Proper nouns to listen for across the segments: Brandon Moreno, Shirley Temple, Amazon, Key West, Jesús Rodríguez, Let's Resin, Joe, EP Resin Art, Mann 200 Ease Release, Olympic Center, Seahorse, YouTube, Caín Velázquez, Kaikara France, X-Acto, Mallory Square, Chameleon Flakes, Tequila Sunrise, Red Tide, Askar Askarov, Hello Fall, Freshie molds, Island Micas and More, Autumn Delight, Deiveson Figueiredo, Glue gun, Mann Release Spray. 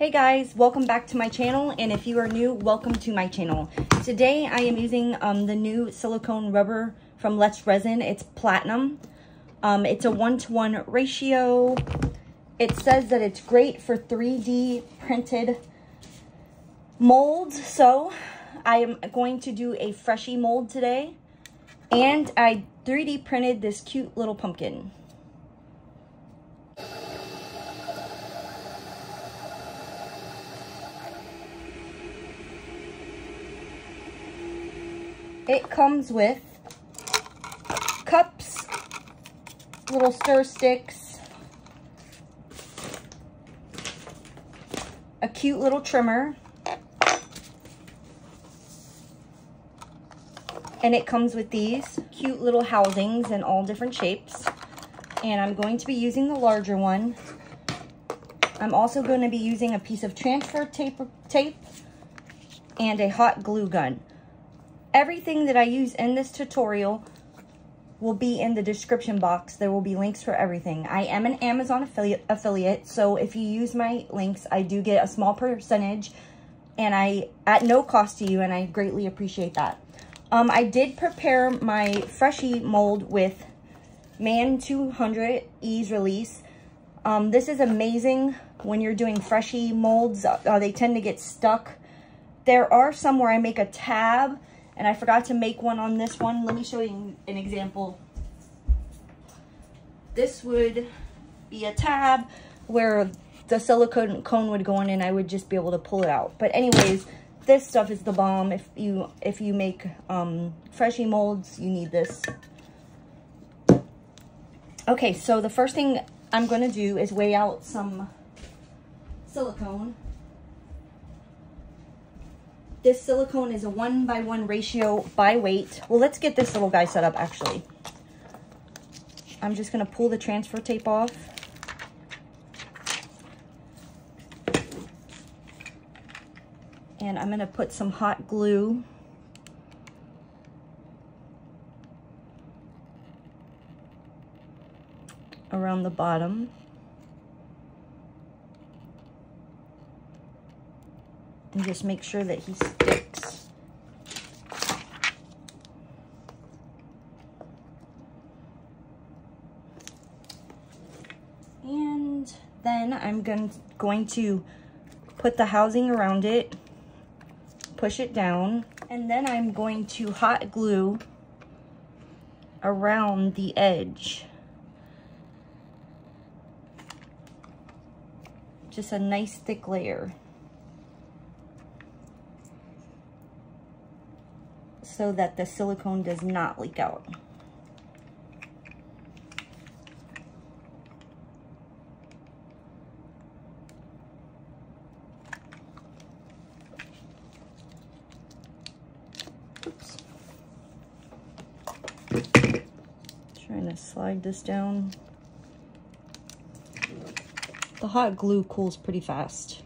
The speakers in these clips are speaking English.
Hey guys, welcome back to my channel, and if you are new, welcome to my channel. Today I am using the new silicone rubber from Let's Resin. It's platinum. It's a 1:1 ratio. It says that it's great for 3D printed molds, so I am going to do a freshie mold today, and I 3D printed this cute little pumpkin. It comes with cups, little stir sticks, a cute little trimmer, and it comes with these cute little housings in all different shapes, and I'm going to be using the larger one. I'm also going to be using a piece of transfer tape and a hot glue gun. Everything that I use in this tutorial will be in the description box. There will be links for everything. I am an Amazon affiliate, so if you use my links, I do get a small percentage, and at no cost to you, and I greatly appreciate that. I did prepare my freshie mold with Mann 200 Ease Release. This is amazing when you're doing freshie molds. They tend to get stuck. There are some where I make a tab, and I forgot to make one on this one. Let me show you an example. This would be a tab where the silicone cone would go in, and I would just be able to pull it out. But anyways, this stuff is the bomb. If you make freshie molds, you need this. Okay, so the first thing I'm going to do is weigh out some silicone. This silicone is a 1:1 ratio by weight. Well, let's get this little guy set up, actually. I'm just going to pull the transfer tape off. And I'm going to put some hot glue. Around the bottom. And just make sure that he sticks. And then I'm going to put the housing around it, push it down, and then I'm going to hot glue around the edge. Just a nice thick layer, so that the silicone does not leak out. Oops. Trying to slide this down. The hot glue cools pretty fast.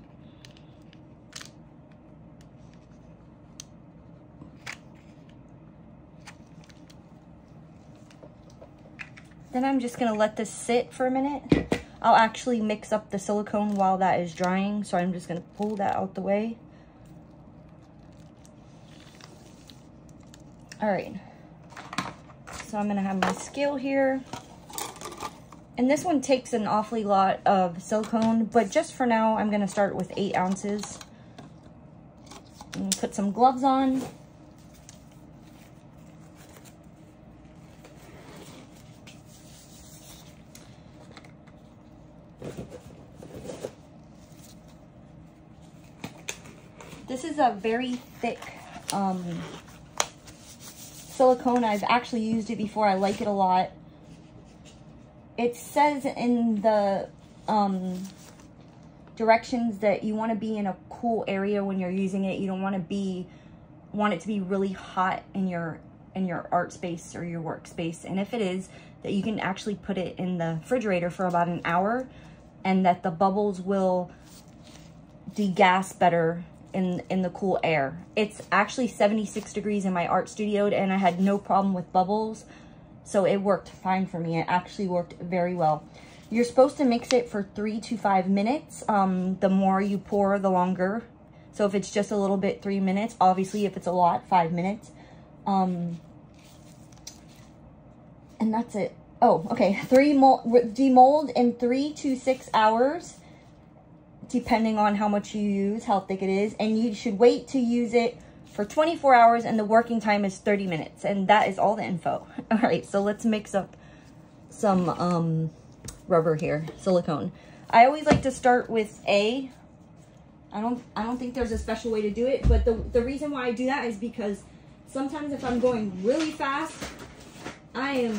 Then I'm just gonna let this sit for a minute. I'll actually mix up the silicone while that is drying, so I'm just gonna pull that out the way. All right, so I'm gonna have my scale here. And this one takes an awfully lot of silicone, but just for now, I'm gonna start with 8 ounces. And put some gloves on. This is a very thick silicone. I've actually used it before. I like it a lot. It says in the directions that you want to be in a cool area when you're using it. You don't want it to be really hot in your art space or your workspace. And if it is, that you can actually put it in the refrigerator for about an hour, and that the bubbles will degas better in the cool air. It's actually 76 degrees in my art studio, and I had no problem with bubbles, so it worked fine for me. It actually worked very well. You're supposed to mix it for 3 to 5 minutes. The more you pour, the longer. So if it's just a little bit, 3 minutes. Obviously, if it's a lot, 5 minutes. And that's it. Oh, okay. Demold in 3 to 6 hours, depending on how much you use, how thick it is. And you should wait to use it for 24 hours, and the working time is 30 minutes. And that is all the info. All right, so let's mix up some rubber here, silicone. I always like to start with a... I don't think there's a special way to do it, but the reason why I do that is because sometimes if I'm going really fast, my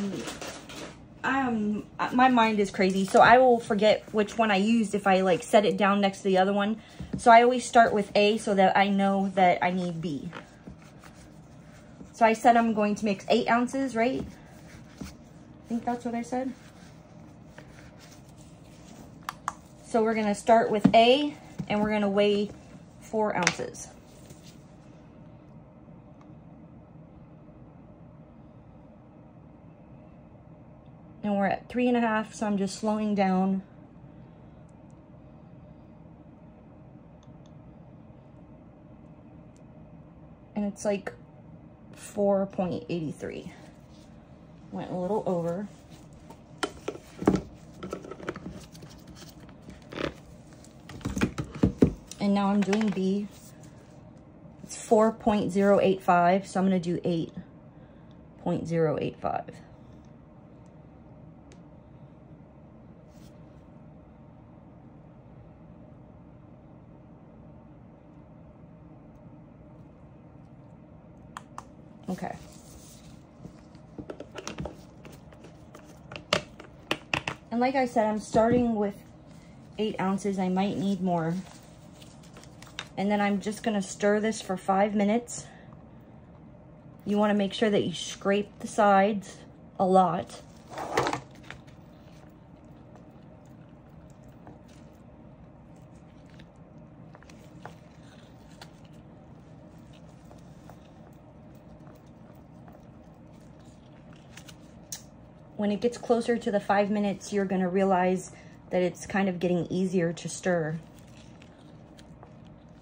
mind is crazy. So I will forget which one I used if I like set it down next to the other one. So I always start with A so that I know that I need B. So I said I'm going to mix 8 ounces, right? I think that's what I said. So we're gonna start with A, and we're gonna weigh 4 ounces. And we're at 3.5, so I'm just slowing down. And it's like 4.83. Went a little over. And now I'm doing B. It's 4.085, so I'm going to do 8.085. Okay. And like I said, I'm starting with 8 ounces. I might need more. And then I'm just gonna stir this for 5 minutes. You wanna make sure that you scrape the sides a lot. When it gets closer to the 5 minutes, you're gonna realize that it's kind of getting easier to stir.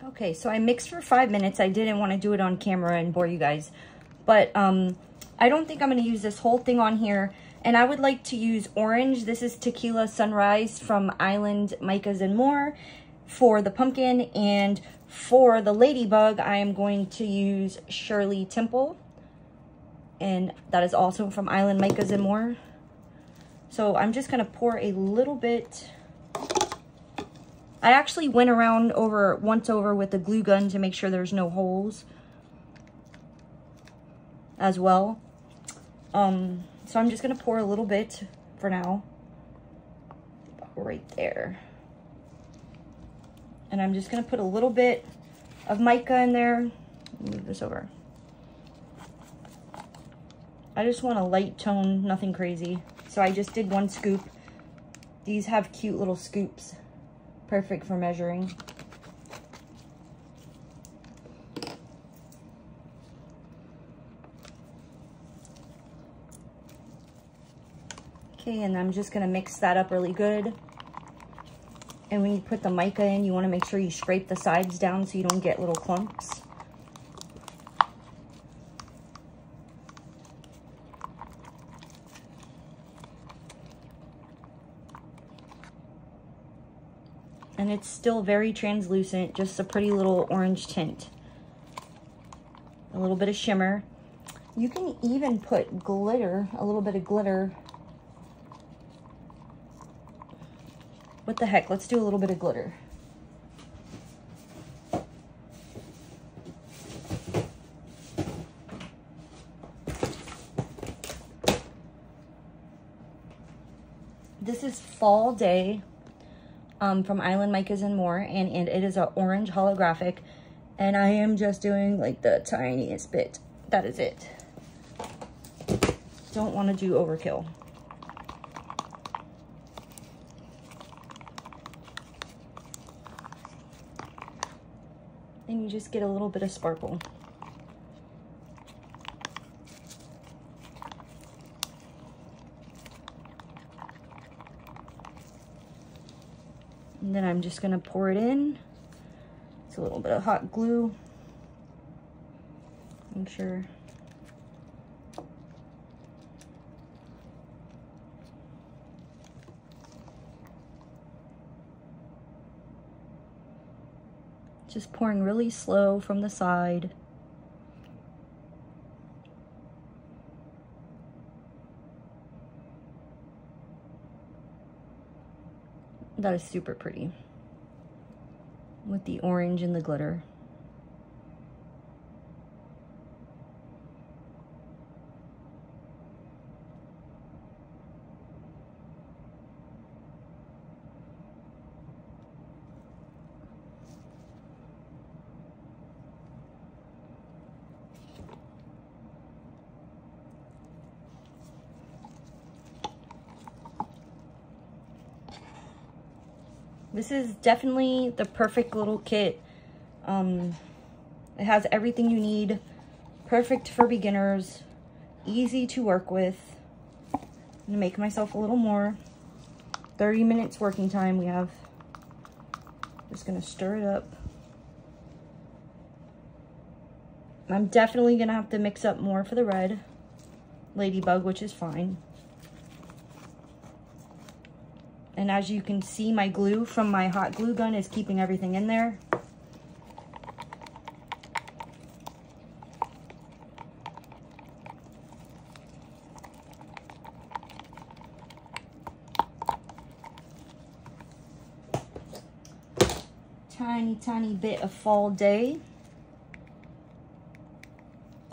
Okay, so I mixed for 5 minutes. I didn't want to do it on camera and bore you guys, but I don't think I'm going to use this whole thing on here, and I would like to use orange. This is Tequila Sunrise from Island Micas and More for the pumpkin, and for the ladybug, I am going to use Shirley Temple, and that is also from Island Micas and More. So I'm just going to pour a little bit. I actually went around once over with the glue gun to make sure there's no holes as well. So I'm just gonna pour a little bit for now, right there. And I'm just gonna put a little bit of mica in there. Move this over. I just want a light tone, nothing crazy. So I just did 1 scoop. These have cute little scoops. Perfect for measuring. Okay, and I'm just gonna mix that up really good. And when you put the mica in, you wanna make sure you scrape the sides down so you don't get little clumps. And it's still very translucent, just a pretty little orange tint. A little bit of shimmer. You can even put glitter, a little bit of glitter. What the heck, let's do a little bit of glitter. This is Fall Day. From Island Micas and More, and it is an orange holographic, and I am just doing like the tiniest bit. That is it. Don't want to do overkill. And you just get a little bit of sparkle. And then I'm just gonna pour it in. It's a little bit of hot glue. I'm sure. Just pouring really slow from the side. That is super pretty with the orange and the glitter. This is definitely the perfect little kit. It has everything you need. Perfect for beginners. Easy to work with. I'm gonna make myself a little more. 30 minutes working time we have. Just gonna stir it up. I'm definitely gonna have to mix up more for the red ladybug, which is fine. And as you can see, my glue from my hot glue gun is keeping everything in there. Tiny, tiny bit of fall day.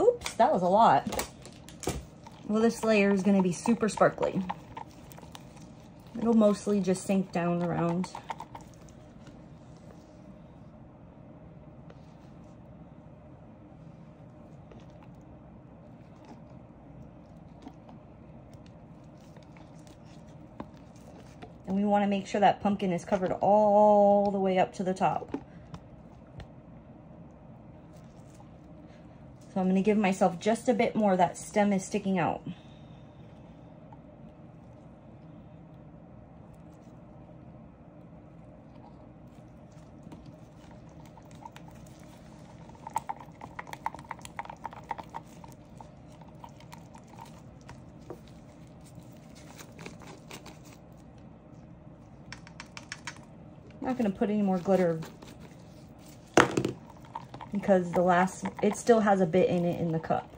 Oops, that was a lot. Well, this layer is going to be super sparkly. It'll mostly just sink down around. And we want to make sure that pumpkin is covered all the way up to the top. So I'm going to give myself just a bit more. That stem is sticking out. Not gonna put any more glitter because the last, it still has a bit in it in the cup.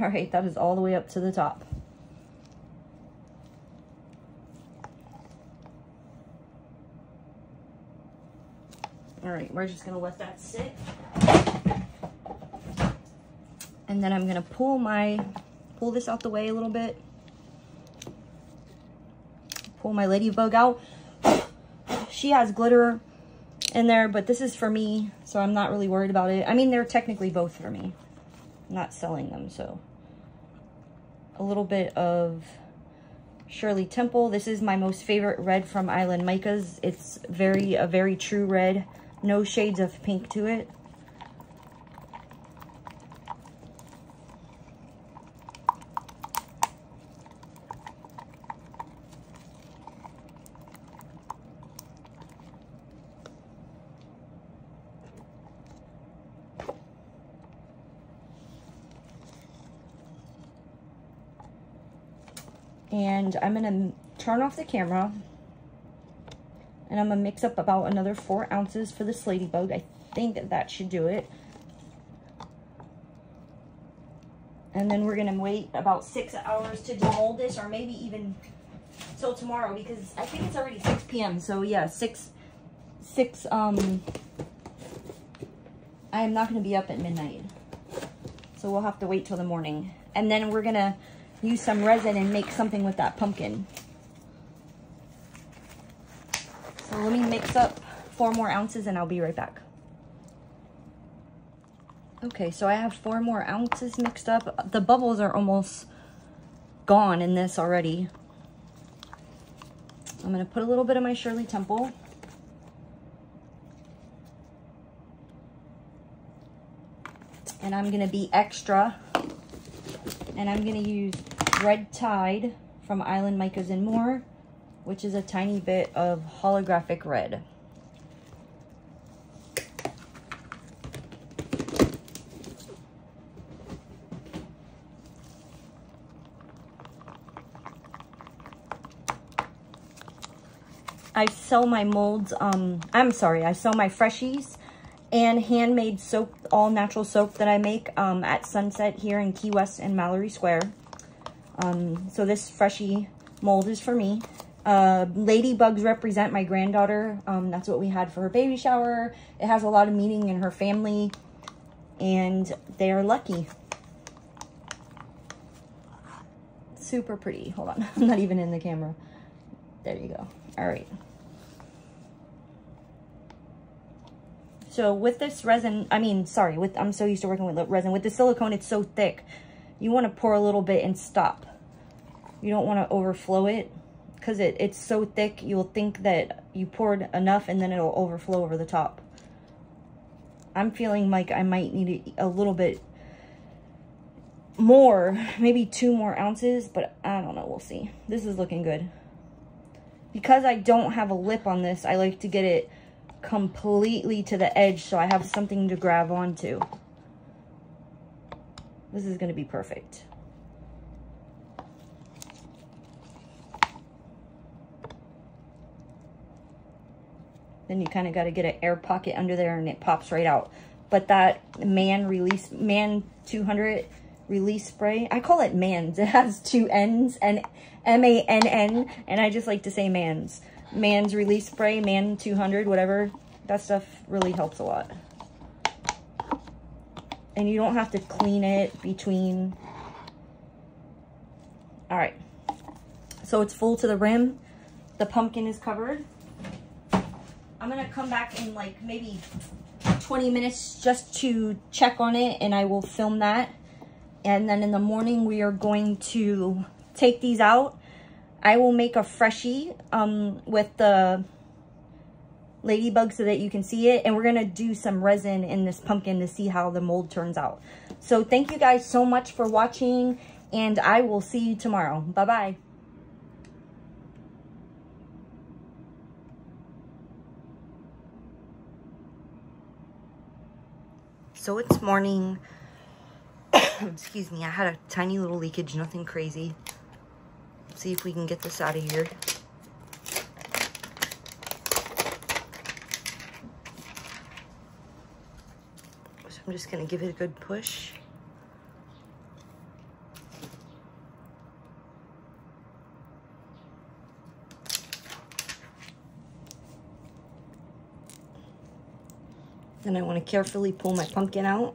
All right, that is all the way up to the top. All right, we're just gonna let that sit. And then I'm gonna pull this out the way a little bit. Pull my ladybug out. She has glitter in there, but this is for me, so I'm not really worried about it. I mean, they're technically both for me. I'm not selling them, so. A little bit of Shirley Temple. This is my most favorite red from Island Micas. It's a very true red. No shades of pink to it. And I'm gonna turn off the camera and I'm gonna mix up about another 4 ounces for this ladybug. I think that should do it. And then we're gonna wait about 6 hours to demold this, or maybe even till tomorrow, because I think it's already 6 p.m. So yeah, I am not gonna be up at midnight. So we'll have to wait till the morning. And then we're gonna use some resin and make something with that pumpkin. So let me mix up 4 more ounces and I'll be right back. Okay, so I have 4 more ounces mixed up. The bubbles are almost gone in this already. I'm gonna put a little bit of my Shirley Temple. and I'm gonna be extra, and I'm gonna use Red Tide from Island Micas and More, which is a tiny bit of holographic red. I sell my molds, I sell my freshies and handmade soap, all natural soap that I make at Sunset here in Key West and Mallory Square. So this freshie mold is for me. Ladybugs represent my granddaughter. That's what we had for her baby shower. It has a lot of meaning in her family, and they are lucky. Super pretty. Hold on, I'm not even in the camera. There you go. All right. So with this resin, I'm so used to working with resin. With the silicone, it's so thick. You want to pour a little bit and stop. You don't want to overflow it because it's so thick. You'll think that you poured enough and then it'll overflow over the top. I'm feeling like I might need a little bit more, maybe 2 more ounces, but I don't know. We'll see. This is looking good. Because I don't have a lip on this, I like to get it completely to the edge so I have something to grab onto. This is going to be perfect. Then you kind of got to get an air pocket under there and it pops right out. But that Mann 200 Release Spray, I call it Mann's. It has 2 N's and M-A-N-N, and I just like to say Mann's. Mann's Release Spray, Mann 200, whatever. That stuff really helps a lot. And you don't have to clean it between. All right. So it's full to the rim. The pumpkin is covered. I'm going to come back in like maybe 20 minutes just to check on it, and I will film that. And then in the morning, we are going to take these out. I will make a freshie with the ladybug so that you can see it. And we're going to do some resin in this pumpkin to see how the mold turns out. So thank you guys so much for watching, and I will see you tomorrow. Bye-bye. So it's morning. Excuse me, I had a tiny little leakage, nothing crazy. Let's see if we can get this out of here. So I'm just gonna give it a good push. Then I wanna carefully pull my pumpkin out.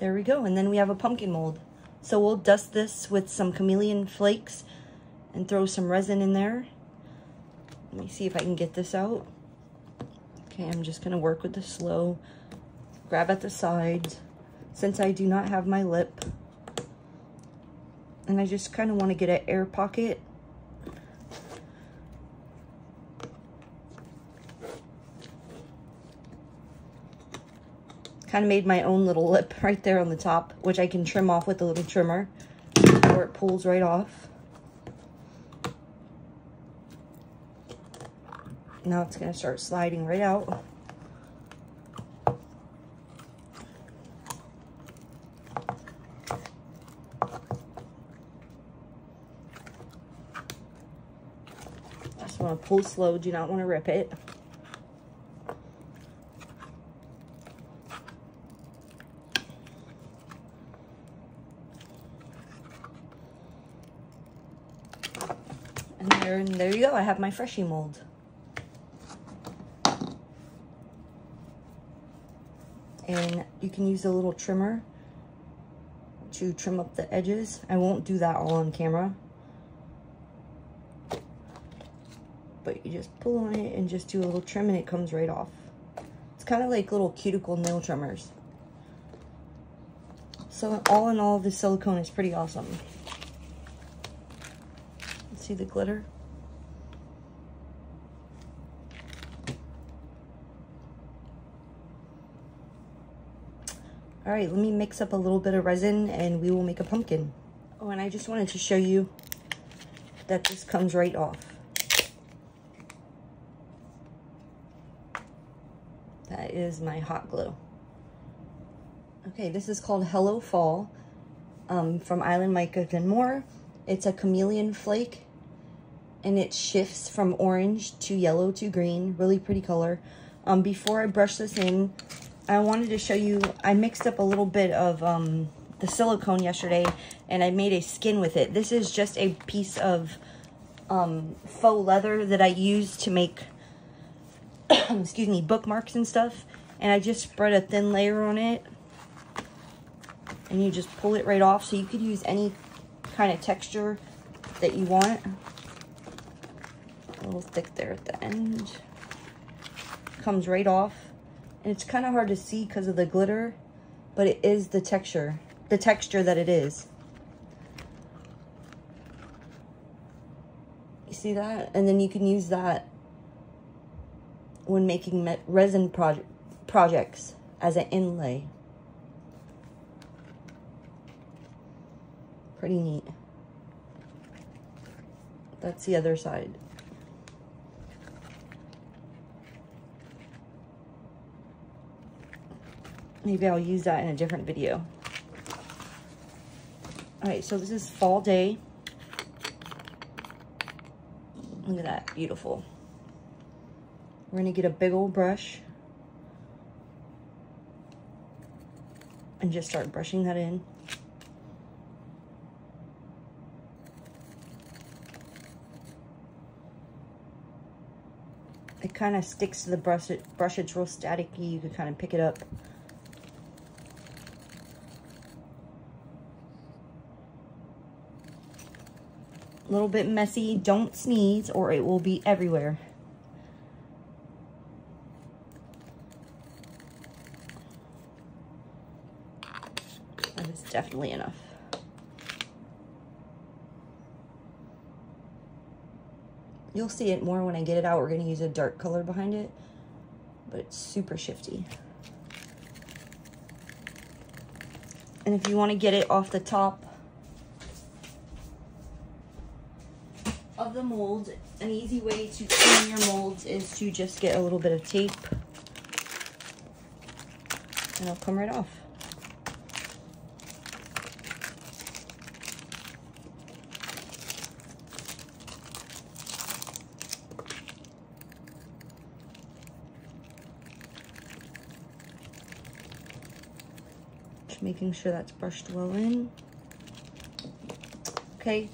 There we go, and then we have a pumpkin mold. So we'll dust this with some Chameleon Flakes and throw some resin in there. Let me see if I can get this out. Okay, I'm just gonna work with the slow, grab at the sides, since I do not have my lip. And I just kind of want to get an air pocket. Kind of made my own little lip right there on the top, which I can trim off with a little trimmer before it pulls right off. Now it's going to start sliding right out. Just want to pull slow, do not want to rip it. And there you go, I have my freshie mold. And you can use a little trimmer to trim up the edges. I won't do that all on camera. But you just pull on it and just do a little trim and it comes right off. It's kind of like little cuticle nail trimmers. So all in all, the silicone is pretty awesome. See the glitter? All right, let me mix up a little bit of resin and we will make a pumpkin. Oh, and I just wanted to show you that this comes right off. That is my hot glue. Okay, this is called Hello Fall from Island Micas and More. It's a chameleon flake and it shifts from orange to yellow to green. Really pretty color. Before I brush this in, I wanted to show you, I mixed up a little bit of the silicone yesterday and I made a skin with it. This is just a piece of faux leather that I use to make excuse me, bookmarks and stuff. And I just spread a thin layer on it and you just pull it right off. So you could use any kind of texture that you want. A little thick there at the end. Comes right off. And it's kind of hard to see because of the glitter, but it is the texture that it is. You see that? And then you can use that when making resin projects as an inlay. Pretty neat. That's the other side. Maybe I'll use that in a different video. All right, so this is Fall Day. Look at that, beautiful. We're gonna get a big old brush and just start brushing that in. It kind of sticks to the brush, it's real staticky, you can kind of pick it up. A little bit messy, don't sneeze or it will be everywhere. That is definitely enough. You'll see it more when I get it out. We're going to use a dark color behind it, but it's super shifty. And if you want to get it off the top the mold, an easy way to clean your molds is to just get a little bit of tape and it'll come right off. Just making sure that's brushed well in. Okay.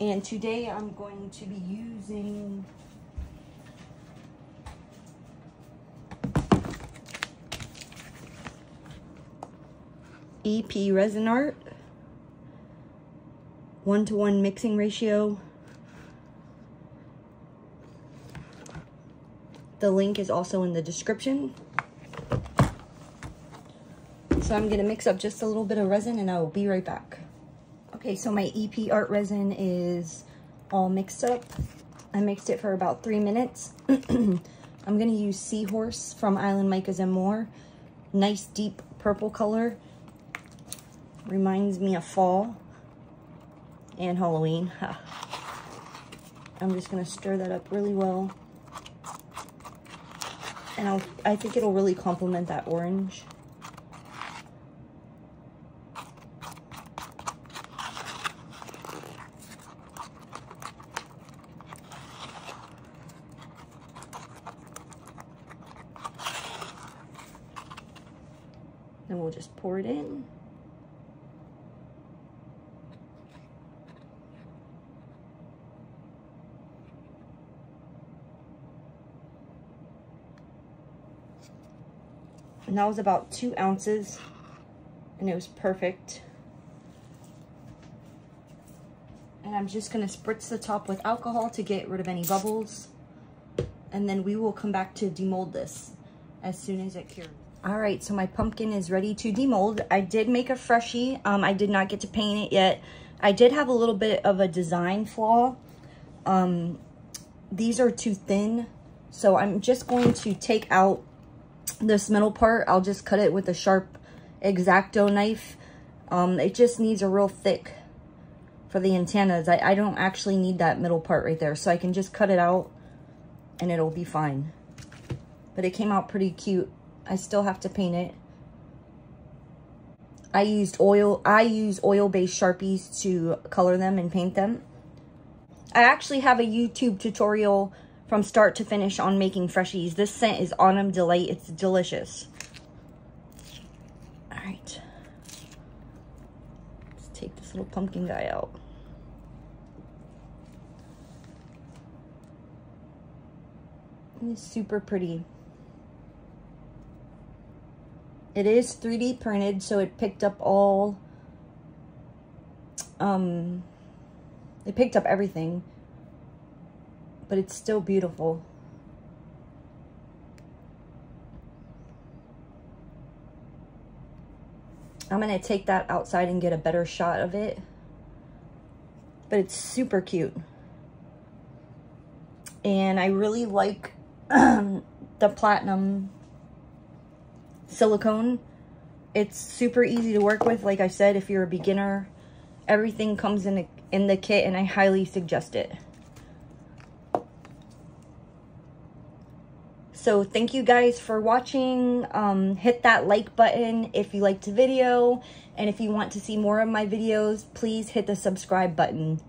And today I'm going to be using EP Resin Art, 1:1 mixing ratio. The link is also in the description. So I'm gonna mix up just a little bit of resin and I will be right back. Okay, so my EP art resin is all mixed up. I mixed it for about 3 minutes. I'm gonna use Seahorse from Island Micas and More. Nice deep purple color. Reminds me of fall and Halloween. I'm just gonna stir that up really well. And I think it'll really complement that orange. We'll just pour it in. And that was about 2 ounces and it was perfect. And I'm just gonna spritz the top with alcohol to get rid of any bubbles. And then we will come back to demold this as soon as it cures. All right, so my pumpkin is ready to demold. I did make a freshie. I did not get to paint it yet. I did have a little bit of a design flaw. These are too thin, so I'm just going to take out this middle part. I'll just cut it with a sharp X-Acto knife. It just needs a real thick for the antennas. I don't actually need that middle part right there, so I can just cut it out and it'll be fine. But it came out pretty cute. I still have to paint it. I use oil-based Sharpies to color them and paint them. I actually have a YouTube tutorial from start to finish on making freshies. This scent is Autumn Delight. It's delicious. All right. Let's take this little pumpkin guy out. It's super pretty. It is 3D printed, so it picked up all, it picked up everything, but it's still beautiful. I'm gonna take that outside and get a better shot of it, but it's super cute. And I really like the platinum silicone. It's super easy to work with. Like I said, if you're a beginner, everything comes in the kit, and I highly suggest it. So thank you guys for watching. Hit that like button if you liked the video, and if you want to see more of my videos, please hit the subscribe button.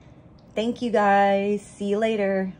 Thank you guys. See you later.